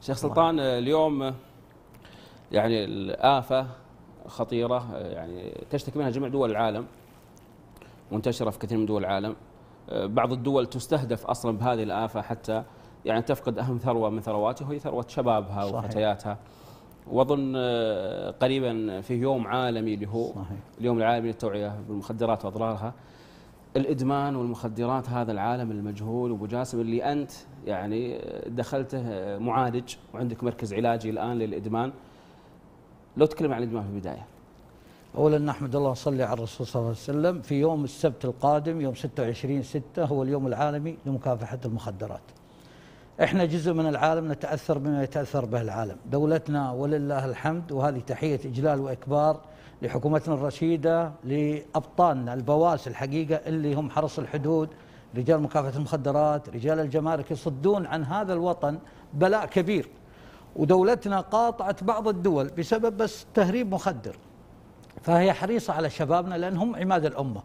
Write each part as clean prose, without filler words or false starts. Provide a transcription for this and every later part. شيخ سلطان، اليوم يعني الآفة خطيرة يعني تشتكي منها جميع دول العالم، منتشرة في كثير من دول العالم. بعض الدول تستهدف أصلا بهذه الآفة حتى يعني تفقد أهم ثروة من ثرواتها، وهي ثروة شبابها وفتياتها. وأظن قريبا في يوم عالمي اللي هو اليوم العالمي للتوعية بالمخدرات وأضرارها. الإدمان والمخدرات هذا العالم المجهول أبو جاسم، اللي أنت يعني دخلته معالج وعندك مركز علاجي الآن للإدمان. لو تكلم عن الإدمان في البداية. أولا نحمد الله وصلي على الرسول صلى الله عليه وسلم. في يوم السبت القادم يوم 26/6 هو اليوم العالمي لمكافحة المخدرات. إحنا جزء من العالم نتأثر بما يتأثر به العالم. دولتنا ولله الحمد، وهذه تحية إجلال وإكبار لحكومتنا الرشيدة، لأبطالنا البواسل الحقيقة اللي هم حرس الحدود، رجال مكافحة المخدرات، رجال الجمارك، يصدون عن هذا الوطن بلاء كبير. ودولتنا قاطعت بعض الدول بسبب بس تهريب مخدر، فهي حريصة على شبابنا لأنهم عماد الأمة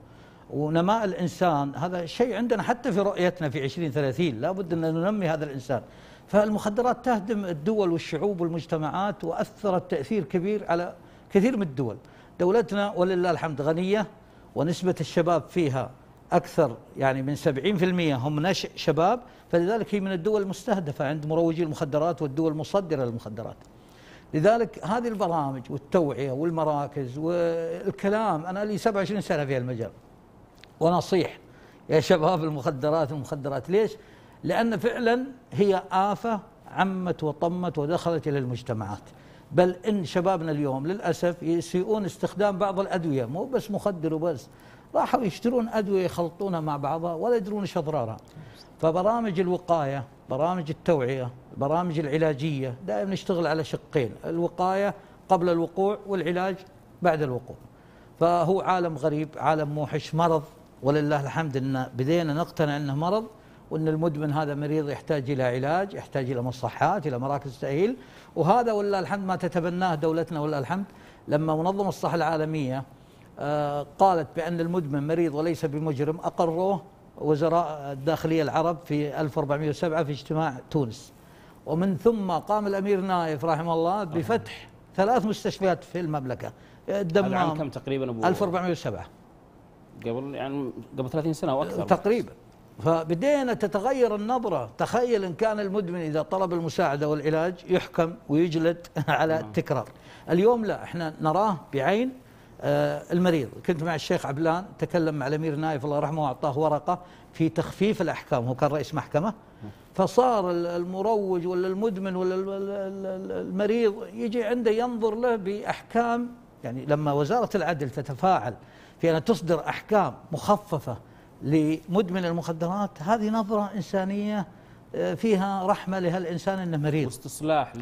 ونماء الإنسان. هذا شيء عندنا حتى في رؤيتنا في 2030 لا بد أن ننمي هذا الإنسان. فالمخدرات تهدم الدول والشعوب والمجتمعات، وأثرت تأثير كبير على كثير من الدول. دولتنا ولله الحمد غنية، ونسبة الشباب فيها أكثر يعني من 70% هم نشء شباب، فلذلك هي من الدول المستهدفة عند مروجي المخدرات والدول المصدرة للمخدرات. لذلك هذه البرامج والتوعية والمراكز والكلام، أنا لي 27 سنة في المجال ونصيح يا شباب المخدرات المخدرات. ليش؟ لأن فعلا هي آفة عمت وطمت ودخلت إلى المجتمعات. بل إن شبابنا اليوم للأسف يسيئون استخدام بعض الأدوية، مو بس مخدر وبس، راحوا يشترون أدوية يخلطونها مع بعضها ولا يدرون إيش أضرارها. فبرامج الوقاية، برامج التوعية، البرامج العلاجية دائما نشتغل على شقين: الوقاية قبل الوقوع والعلاج بعد الوقوع. فهو عالم غريب، عالم موحش، مرض ولله الحمد أن بدينا نقتنع أنه مرض، وأن المدمن هذا مريض يحتاج إلى علاج، يحتاج إلى مصحات، إلى مراكز تأهيل. وهذا ولله الحمد ما تتبناه دولتنا ولله الحمد. لما منظمة الصحة العالمية قالت بأن المدمن مريض وليس بمجرم، أقروه وزراء الداخلية العرب في 1407 في اجتماع تونس. ومن ثم قام الأمير نايف رحمه الله بفتح 3 مستشفيات في المملكة. الدمام كم تقريبا أبو 1407، قبل 30 سنة وأكثر تقريبا. فبدينا تتغير النظرة. تخيل إن كان المدمن إذا طلب المساعدة والعلاج يحكم ويجلد على التكرار. اليوم لا، إحنا نراه بعين المريض. كنت مع الشيخ عبلان، تكلم مع الأمير نايف الله يرحمه وأعطاه ورقة في تخفيف الأحكام، هو كان رئيس محكمة. فصار المروج ولا المدمن ولا المريض يجي عنده ينظر له بأحكام. يعني لما وزارة العدل تتفاعل في أن تصدر أحكام مخففة لمدمن المخدرات، هذه نظرة إنسانية فيها رحمة لهالإنسان أنه مريض،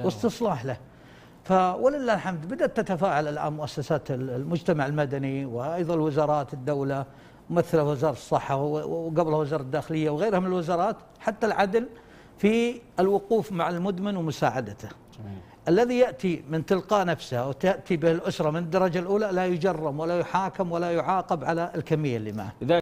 واستصلاح له ولله الحمد بدأت تتفاعل الآن مؤسسات المجتمع المدني، وأيضا الوزارات، الدولة ممثلة وزارة الصحة وقبلها وزارة الداخلية وغيرها من الوزارات، حتى العدل، في الوقوف مع المدمن ومساعدته. الذي يأتي من تلقاء نفسه وتأتي به الأسرة من الدرجة الأولى لا يجرم ولا يحاكم ولا يعاقب على الكمية اللي معه.